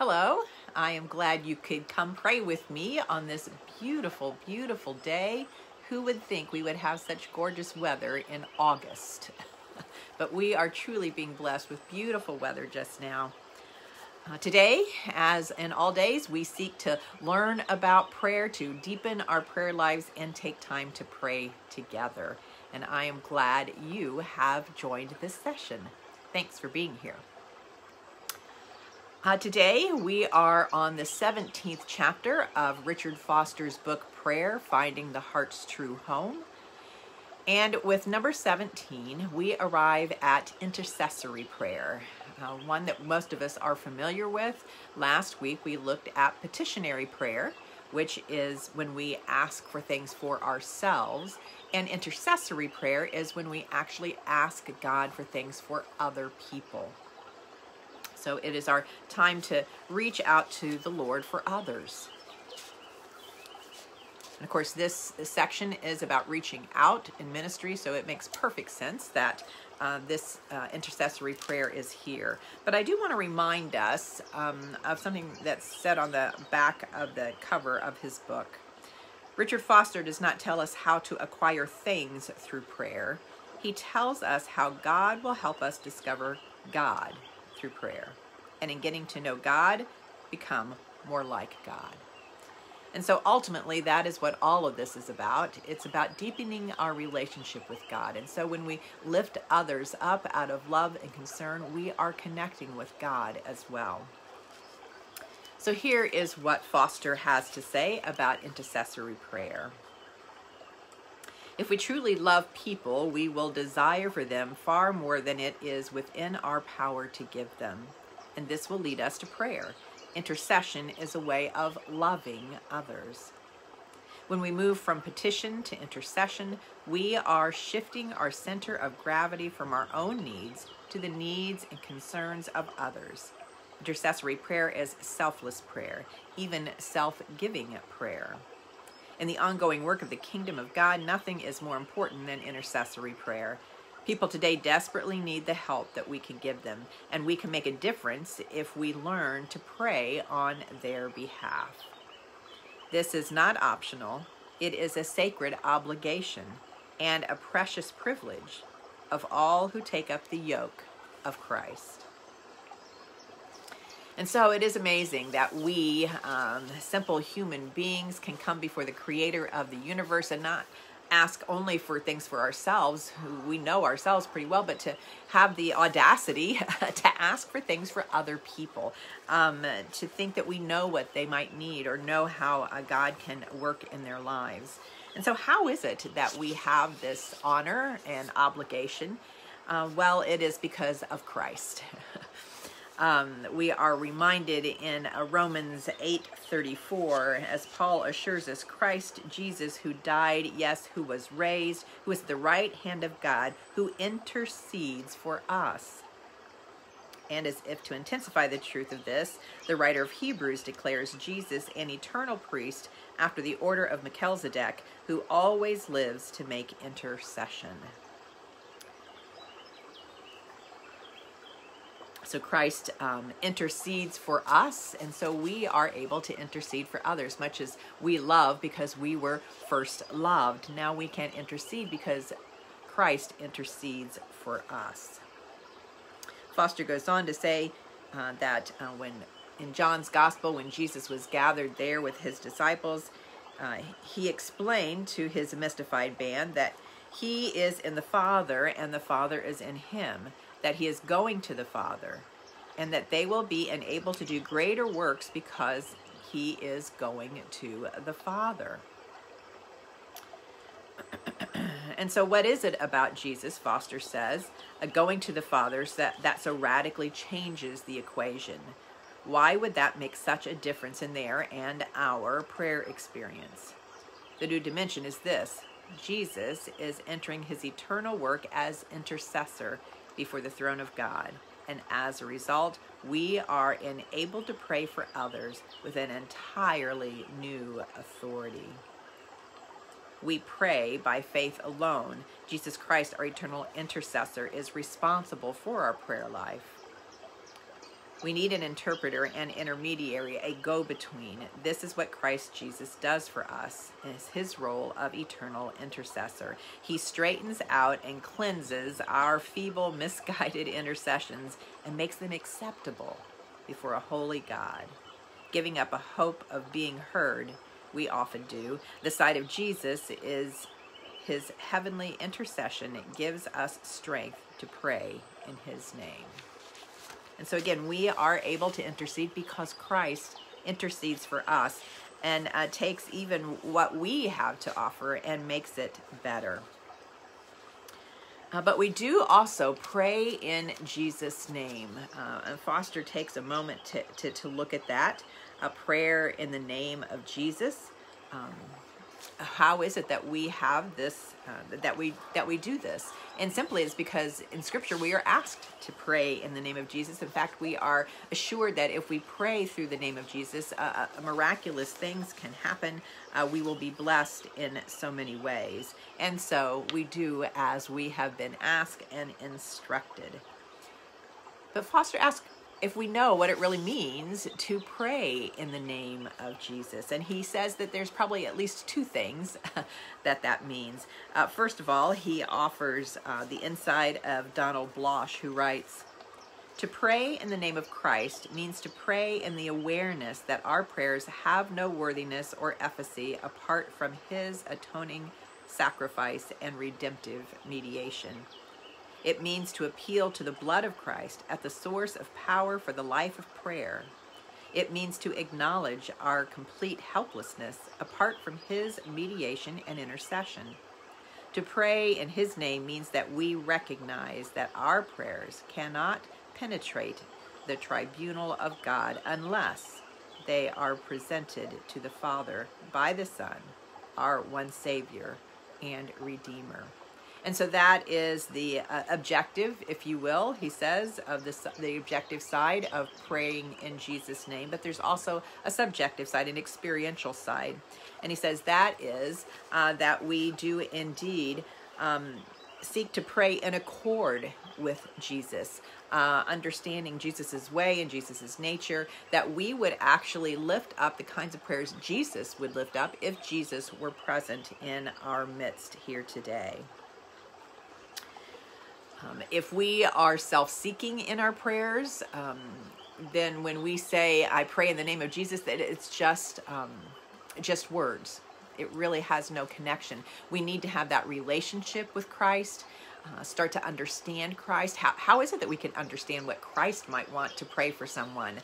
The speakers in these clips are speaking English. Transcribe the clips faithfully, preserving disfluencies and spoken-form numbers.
Hello, I am glad you could come pray with me on this beautiful, beautiful day. Who would think we would have such gorgeous weather in August? But we are truly being blessed with beautiful weather just now. Uh, today, as in all days, we seek to learn about prayer, to deepen our prayer lives, and take time to pray together. And I am glad you have joined this session. Thanks for being here. Uh, today, we are on the seventeenth chapter of Richard Foster's book, Prayer, Finding the Heart's True Home. And with number seventeen, we arrive at intercessory prayer, uh, one that most of us are familiar with. Last week, we looked at petitionary prayer, which is when we ask for things for ourselves. And intercessory prayer is when we actually ask God for things for other people. So it is our time to reach out to the Lord for others. And of course, this section is about reaching out in ministry, so it makes perfect sense that uh, this uh, intercessory prayer is here. But I do want to remind us um, of something that's said on the back of the cover of his book. Richard Foster does not tell us how to acquire things through prayer. He tells us how God will help us discover God through prayer, and in getting to know God, become more like God. And so ultimately, that is what all of this is about. It's about deepening our relationship with God. And so when we lift others up out of love and concern, we are connecting with God as well. So here is what Foster has to say about intercessory prayer. If we truly love people, we will desire for them far more than it is within our power to give them. And this will lead us to prayer. Intercession is a way of loving others. When we move from petition to intercession, we are shifting our center of gravity from our own needs to the needs and concerns of others. Intercessory prayer is selfless prayer, even self-giving prayer. In the ongoing work of the kingdom of God, nothing is more important than intercessory prayer. People today desperately need the help that we can give them, and we can make a difference if we learn to pray on their behalf. This is not optional. It is a sacred obligation and a precious privilege of all who take up the yoke of Christ. And so it is amazing that we, um, simple human beings, can come before the creator of the universe and not ask only for things for ourselves, who we know ourselves pretty well, but to have the audacity to ask for things for other people, um, to think that we know what they might need or know how uh, God can work in their lives. And so how is it that we have this honor and obligation? Uh, well, it is because of Christ. Um, we are reminded in Romans eight thirty-four, as Paul assures us, Christ Jesus, who died, yes, who was raised, who is the right hand of God, who intercedes for us. And as if to intensify the truth of this, the writer of Hebrews declares Jesus an eternal priest after the order of Melchizedek, who always lives to make intercession. So Christ um, intercedes for us, and so we are able to intercede for others, much as we love because we were first loved. Now we can intercede because Christ intercedes for us. Foster goes on to say uh, that uh, when in John's gospel, when Jesus was gathered there with his disciples, uh, he explained to his mystified band that he is in the Father and the Father is in him, that he is going to the Father, and that they will be enabled to do greater works because he is going to the Father. And so what is it about Jesus, Foster says, uh, going to the Father that, that so radically changes the equation? Why would that make such a difference in their and our prayer experience? The new dimension is this: Jesus is entering his eternal work as intercessor before the throne of God, and as a result, we are enabled to pray for others with an entirely new authority. We pray by faith alone. Jesus Christ, our eternal intercessor, is responsible for our prayer life. We need an interpreter, an intermediary, a go-between. This is what Christ Jesus does for us, is his role of eternal intercessor. He straightens out and cleanses our feeble, misguided intercessions and makes them acceptable before a holy God. Giving up a hope of being heard, we often do. The sight of Jesus is his heavenly intercession. It gives us strength to pray in his name. And so again, we are able to intercede because Christ intercedes for us and uh, takes even what we have to offer and makes it better. Uh, but we do also pray in Jesus' name. Uh, and Foster takes a moment to, to, to look at that. A prayer in the name of Jesus. Um, how is it that we have this, uh, that we that we do this? And simply it's because in Scripture we are asked to pray in the name of Jesus. In fact, we are assured that if we pray through the name of Jesus, uh, miraculous things can happen. Uh, we will be blessed in so many ways. And so we do as we have been asked and instructed. But Foster asks if we know what it really means to pray in the name of Jesus. And he says that there's probably at least two things that that means. Uh, first of all, he offers uh, the insight of Donald Bloch, who writes, "To pray in the name of Christ means to pray in the awareness that our prayers have no worthiness or efficacy apart from his atoning sacrifice and redemptive mediation. It means to appeal to the blood of Christ at the source of power for the life of prayer. It means to acknowledge our complete helplessness apart from his mediation and intercession. To pray in his name means that we recognize that our prayers cannot penetrate the tribunal of God unless they are presented to the Father by the Son, our one Savior and Redeemer." And so that is the uh, objective, if you will, he says, of the, the objective side of praying in Jesus' name. But there's also a subjective side, an experiential side. And he says that is uh, that we do indeed um, seek to pray in accord with Jesus, uh, understanding Jesus's way and Jesus's nature, that we would actually lift up the kinds of prayers Jesus would lift up if Jesus were present in our midst here today. Um, if we are self-seeking in our prayers, um, then when we say, "I pray in the name of Jesus," that it's just um, just words. It really has no connection. We need to have that relationship with Christ, uh, start to understand Christ. How, how is it that we can understand what Christ might want to pray for someone?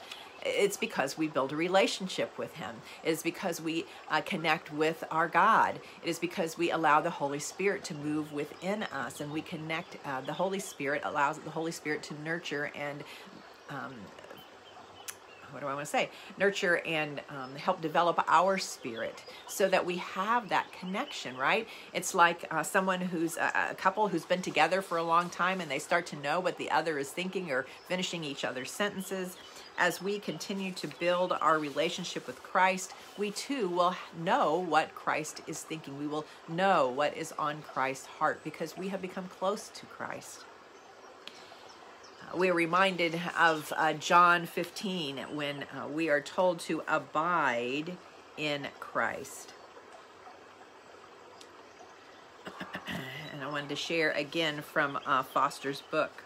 It's because we build a relationship with him. It is because we uh, connect with our God. It is because we allow the Holy Spirit to move within us, and we connect, uh, the Holy Spirit allows the Holy Spirit to nurture and, um, what do I want to say? Nurture and um, help develop our spirit so that we have that connection, right? It's like uh, someone who's a, a couple who's been together for a long time, and they start to know what the other is thinking or finishing each other's sentences. As we continue to build our relationship with Christ, we too will know what Christ is thinking. We will know what is on Christ's heart because we have become close to Christ. Uh, we are reminded of uh, John fifteen when uh, we are told to abide in Christ. And I wanted to share again from uh, Foster's book.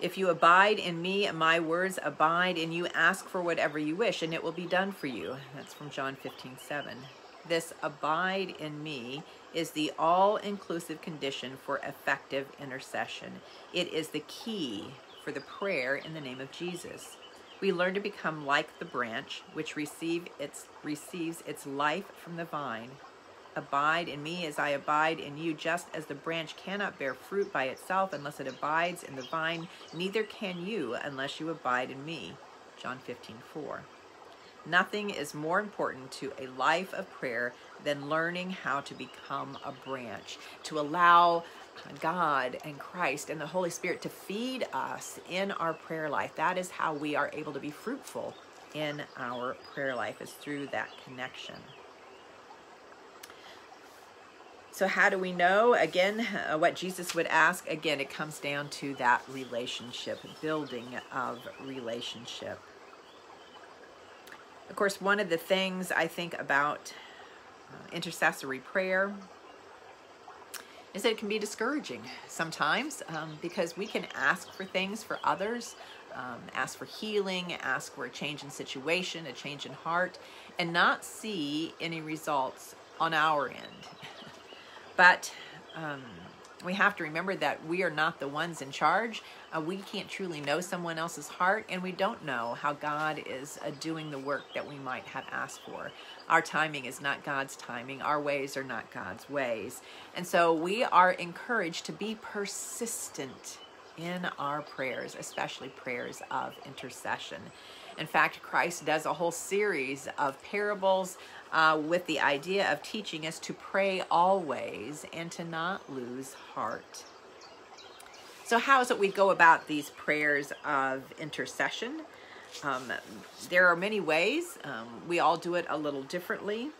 "If you abide in me, my words abide in you. Ask for whatever you wish, and it will be done for you." That's from John fifteen seven. This abide in me is the all-inclusive condition for effective intercession. It is the key for the prayer in the name of Jesus. We learn to become like the branch, which receive its, receives its life from the vine. Abide in me as I abide in you. Just as the branch cannot bear fruit by itself unless it abides in the vine, neither can you unless you abide in me. John fifteen four. Nothing is more important to a life of prayer than learning how to become a branch, to allow God and Christ and the Holy Spirit to feed us in our prayer life. That is how we are able to be fruitful in our prayer life, is through that connection. So how do we know? Again, uh, what Jesus would ask, again, it comes down to that relationship, building of relationship. Of course, one of the things I think about uh, intercessory prayer is that it can be discouraging sometimes um, because we can ask for things for others, um, ask for healing, ask for a change in situation, a change in heart, and not see any results on our end. But um, we have to remember that we are not the ones in charge. Uh, we can't truly know someone else's heart, and we don't know how God is uh, doing the work that we might have asked for. Our timing is not God's timing. Our ways are not God's ways. And so we are encouraged to be persistent in our prayers, especially prayers of intercession. In fact, Christ does a whole series of parables uh, with the idea of teaching us to pray always and to not lose heart. So how is it we go about these prayers of intercession? Um, there are many ways. Um, we all do it a little differently.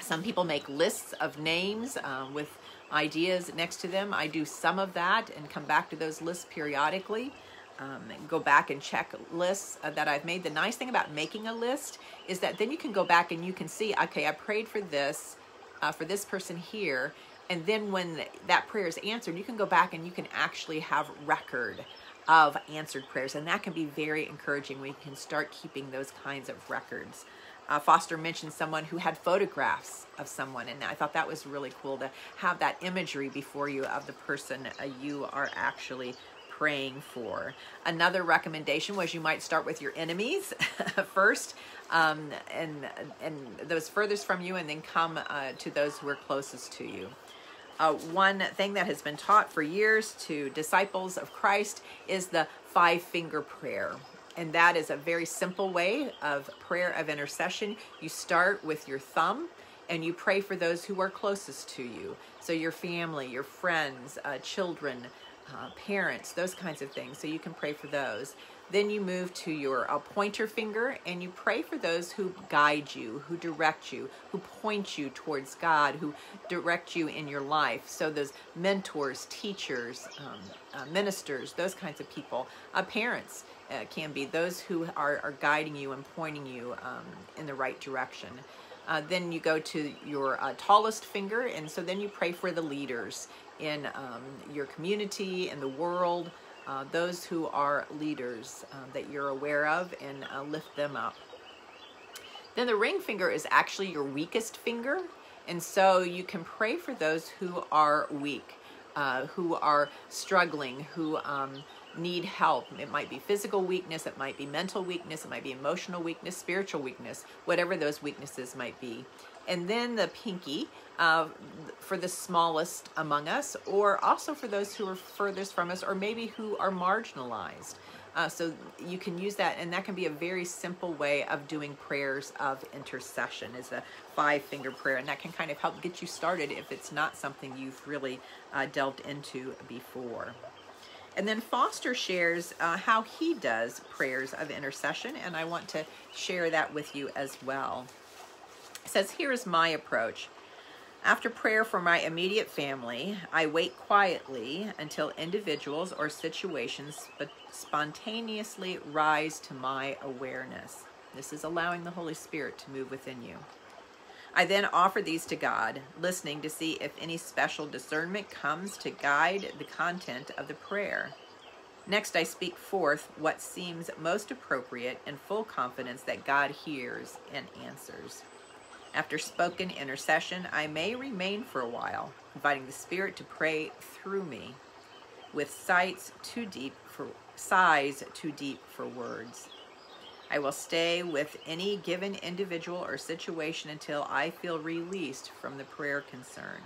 Some people make lists of names uh, with ideas next to them. I do some of that and come back to those lists periodically. Um, go back and check lists uh, that I've made. The nice thing about making a list is that then you can go back and you can see, okay, I prayed for this, uh, for this person here. And then when that prayer is answered, you can go back and you can actually have record of answered prayers. And that can be very encouraging. We can start keeping those kinds of records. Uh, Foster mentioned someone who had photographs of someone, and I thought that was really cool to have that imagery before you of the person uh, you are actually praying for. Another recommendation was you might start with your enemies first, um, and and those furthest from you, and then come uh, to those who are closest to you. Uh, one thing that has been taught for years to disciples of Christ is the five-finger prayer, and that is a very simple way of prayer of intercession. You start with your thumb, and you pray for those who are closest to you, so your family, your friends, uh, children, Uh, parents, those kinds of things. So you can pray for those. Then you move to your uh, pointer finger and you pray for those who guide you, who direct you, who point you towards God, who direct you in your life. So those mentors, teachers, um, uh, ministers, those kinds of people. Uh, parents uh, can be those who are, are guiding you and pointing you um, in the right direction. Uh, then you go to your uh, tallest finger, and so then you pray for the leaders in um, your community, in the world, uh, those who are leaders uh, that you're aware of, and uh, lift them up. Then the ring finger is actually your weakest finger, and so you can pray for those who are weak, uh, who are struggling, who um, need help. It might be physical weakness, it might be mental weakness, it might be emotional weakness, spiritual weakness, whatever those weaknesses might be. And then the pinky uh, for the smallest among us, or also for those who are furthest from us, or maybe who are marginalized. Uh, so you can use that, and that can be a very simple way of doing prayers of intercession, is a five-finger prayer. And that can kind of help get you started if it's not something you've really uh, delved into before. And then Foster shares uh, how he does prayers of intercession, and I want to share that with you as well. It says, here is my approach. After prayer for my immediate family, I wait quietly until individuals or situations sp- spontaneously rise to my awareness. This is allowing the Holy Spirit to move within you. I then offer these to God, listening to see if any special discernment comes to guide the content of the prayer. Next, I speak forth what seems most appropriate in full confidence that God hears and answers. After spoken intercession, I may remain for a while, inviting the Spirit to pray through me with sighs too deep for, sighs too deep for words. I will stay with any given individual or situation until I feel released from the prayer concern.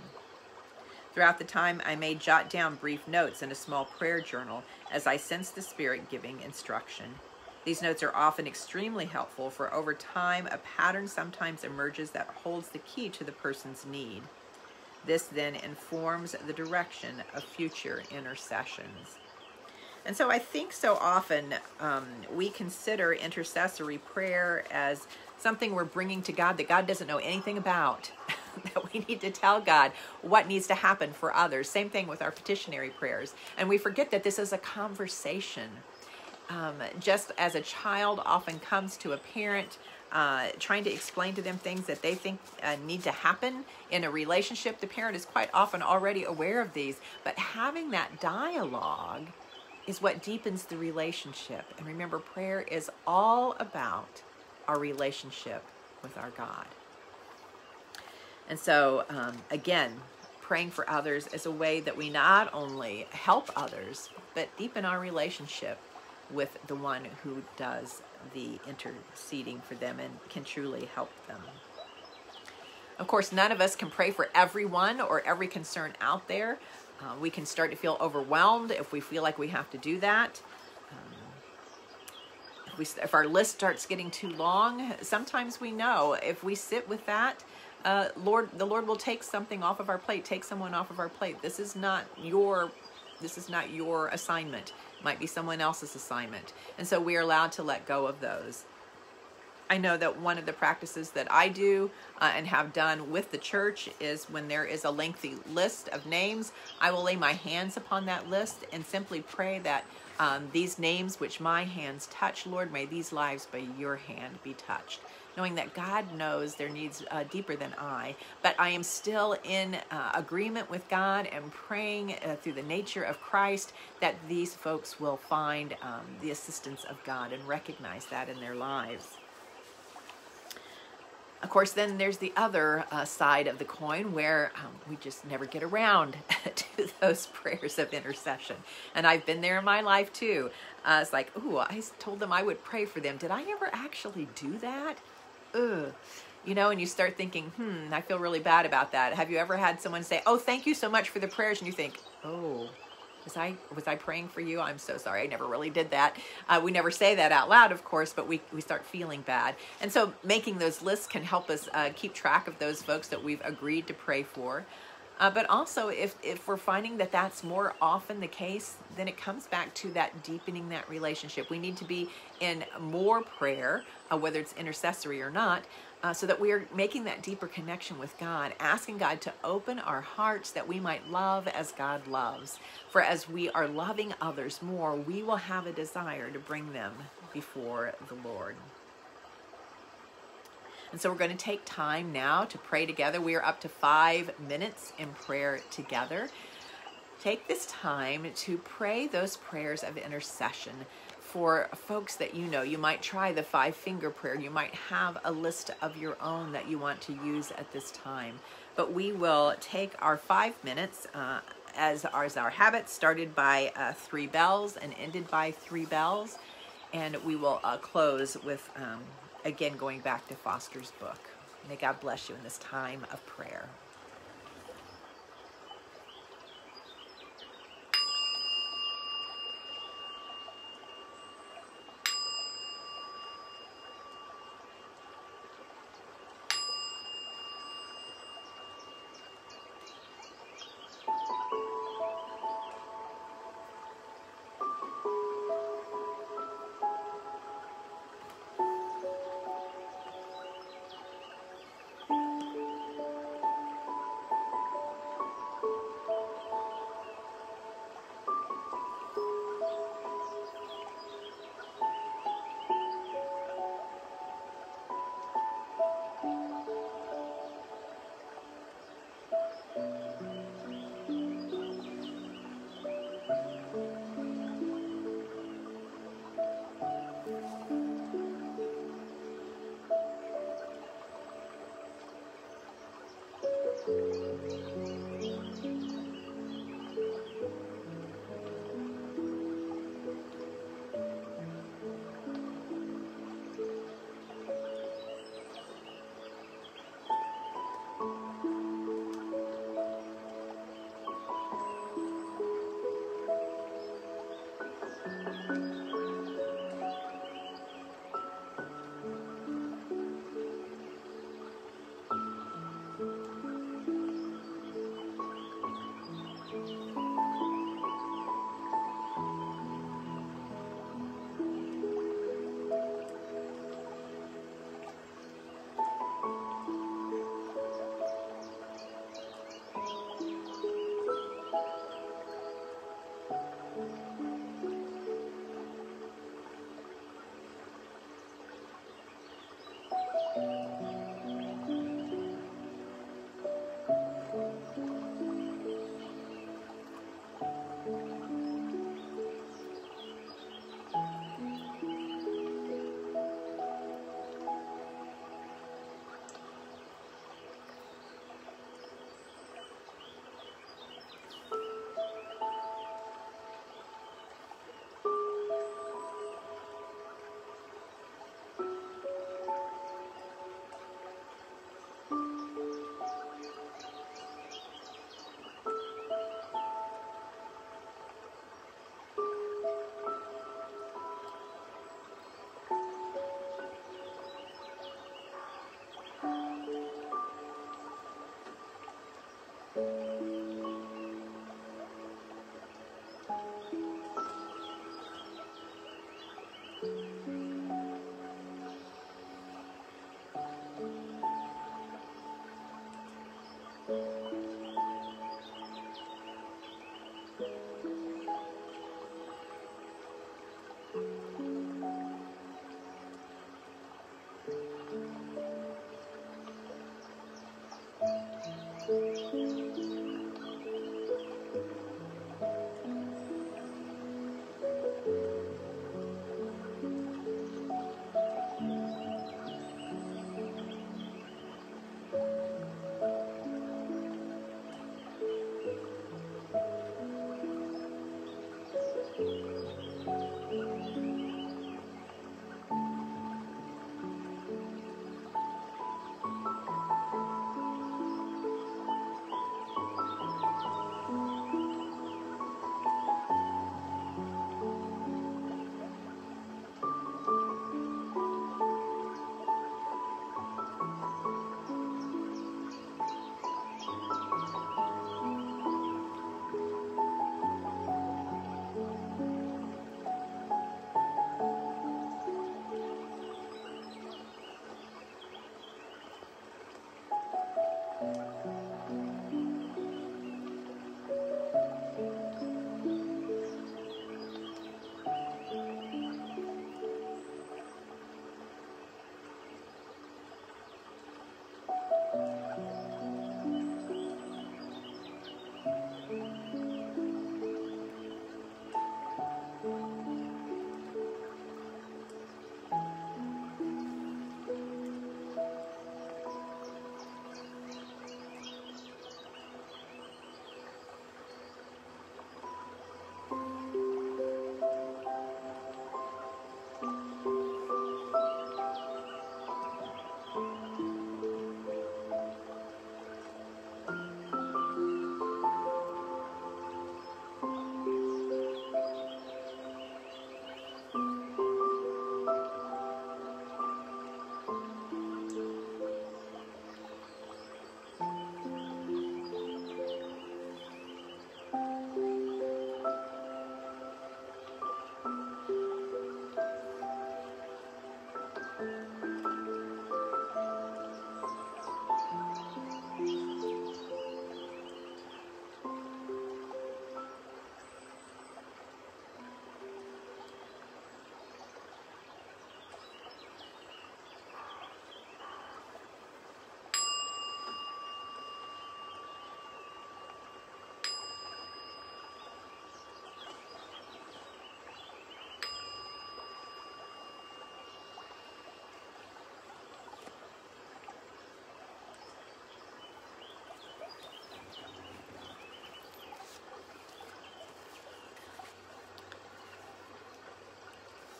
Throughout the time, I may jot down brief notes in a small prayer journal as I sense the Spirit giving instruction. These notes are often extremely helpful, for over time, a pattern sometimes emerges that holds the key to the person's need. This then informs the direction of future intercessions. And so I think so often um, we consider intercessory prayer as something we're bringing to God that God doesn't know anything about. that we need to tell God what needs to happen for others. Same thing with our petitionary prayers. And we forget that this is a conversation. Um, just as a child often comes to a parent uh, trying to explain to them things that they think uh, need to happen in a relationship, the parent is quite often already aware of these. But having that dialogue is what deepens the relationship. And remember, prayer is all about our relationship with our God. And so, um, again, praying for others is a way that we not only help others, but deepen our relationship with the one who does the interceding for them and can truly help them. Of course, none of us can pray for everyone or every concern out there. Uh, we can start to feel overwhelmed if we feel like we have to do that. Um, if, we, if our list starts getting too long, sometimes we know if we sit with that, uh, Lord, the Lord will take something off of our plate, take someone off of our plate. This is not your This is not your assignment. It might be someone else's assignment. And so we are allowed to let go of those. I know that one of the practices that I do uh, and have done with the church is when there is a lengthy list of names, I will lay my hands upon that list and simply pray that um, these names which my hands touch, Lord, may these lives by your hand be touched. Knowing that God knows their needs uh, deeper than I, but I am still in uh, agreement with God and praying uh, through the nature of Christ that these folks will find um, the assistance of God and recognize that in their lives. Of course, then there's the other uh, side of the coin where um, we just never get around to those prayers of intercession. And I've been there in my life too. Uh, it's like, ooh, I told them I would pray for them. Did I ever actually do that? Ugh. You know, and you start thinking, hmm, I feel really bad about that. Have you ever had someone say, oh, thank you so much for the prayers? And you think, oh, was I was I praying for you? I'm so sorry. I never really did that. Uh, we never say that out loud, of course, but we, we start feeling bad. And so making those lists can help us uh, keep track of those folks that we've agreed to pray for. Uh, but also, if, if we're finding that that's more often the case, then it comes back to that deepening that relationship. We need to be in more prayer, uh, whether it's intercessory or not, uh, so that we are making that deeper connection with God, asking God to open our hearts that we might love as God loves. For as we are loving others more, we will have a desire to bring them before the Lord. And so we're going to take time now to pray together. We are up to five minutes in prayer together. Take this time to pray those prayers of intercession for folks that you know. You might try the five-finger prayer. You might have a list of your own that you want to use at this time. But we will take our five minutes uh, as ours, our habit, started by uh, three bells and ended by three bells. And we will uh, close with... Um, Again, going back to Foster's book. May God bless you in this time of prayer.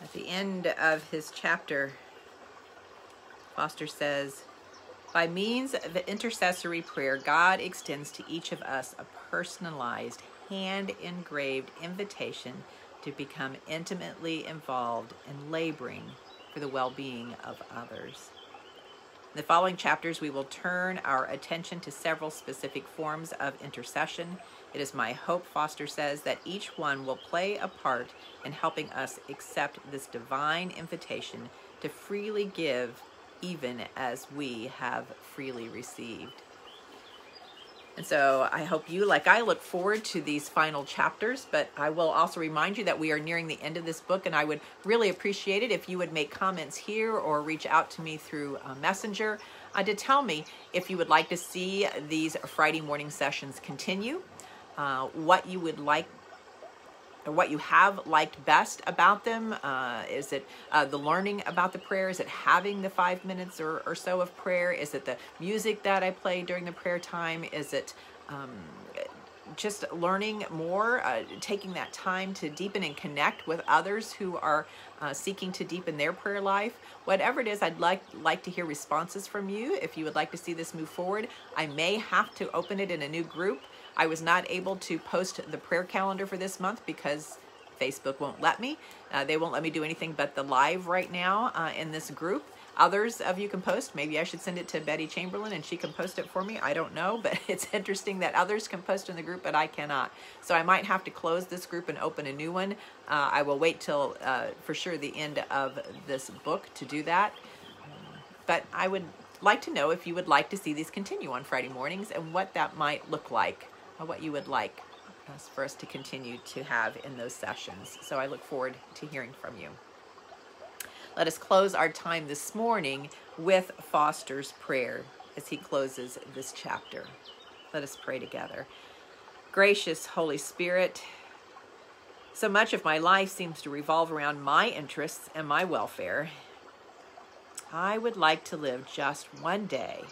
At the end of his chapter, Foster says, by means of intercessory prayer, God extends to each of us a personalized, hand-engraved invitation to become intimately involved in laboring for the well-being of others. In the following chapters, we will turn our attention to several specific forms of intercession. It is my hope, Foster says, that each one will play a part in helping us accept this divine invitation to freely give, even as we have freely received. And so I hope you, like I, look forward to these final chapters, but I will also remind you that we are nearing the end of this book, and I would really appreciate it if you would make comments here or reach out to me through a messenger uh, to tell me if you would like to see these Friday morning sessions continue, uh, what you would like, or what you have liked best about them. Uh, is it uh, the learning about the prayer? Is it having the five minutes or, or so of prayer? Is it the music that I play during the prayer time? Is it um, just learning more, uh, taking that time to deepen and connect with others who are uh, seeking to deepen their prayer life? Whatever it is, I'd like, like to hear responses from you. If you would like to see this move forward, I may have to open it in a new group. I was not able to post the prayer calendar for this month because Facebook won't let me. Uh, they won't let me do anything but the live right now uh, in this group. Others of you can post. Maybe I should send it to Betty Chamberlain and she can post it for me. I don't know, but it's interesting that others can post in the group, but I cannot. So I might have to close this group and open a new one. Uh, I will wait till uh, for sure the end of this book to do that. But I would like to know if you would like to see these continue on Friday mornings and what that might look like. What you would like us, for us to continue to have in those sessions. So I look forward to hearing from you. Let us close our time this morning with Foster's prayer as he closes this chapter. Let us pray together. Gracious Holy Spirit, so much of my life seems to revolve around my interests and my welfare. I would like to live just one day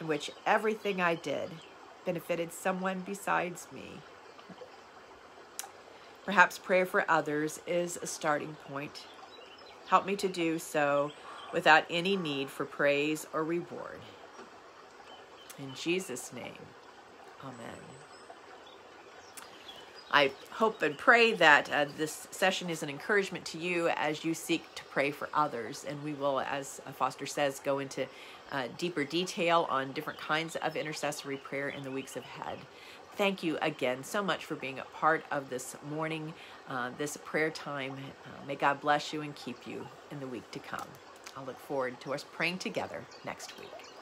in which everything I did benefited someone besides me. Perhaps prayer for others is a starting point. Help me to do so without any need for praise or reward. In Jesus' name, amen. I hope and pray that uh, this session is an encouragement to you as you seek to pray for others. And we will, as Foster says, go into Uh, deeper detail on different kinds of intercessory prayer in the weeks ahead. Thank you again so much for being a part of this morning, uh, this prayer time. Uh, may God bless you and keep you in the week to come. I'll look forward to us praying together next week.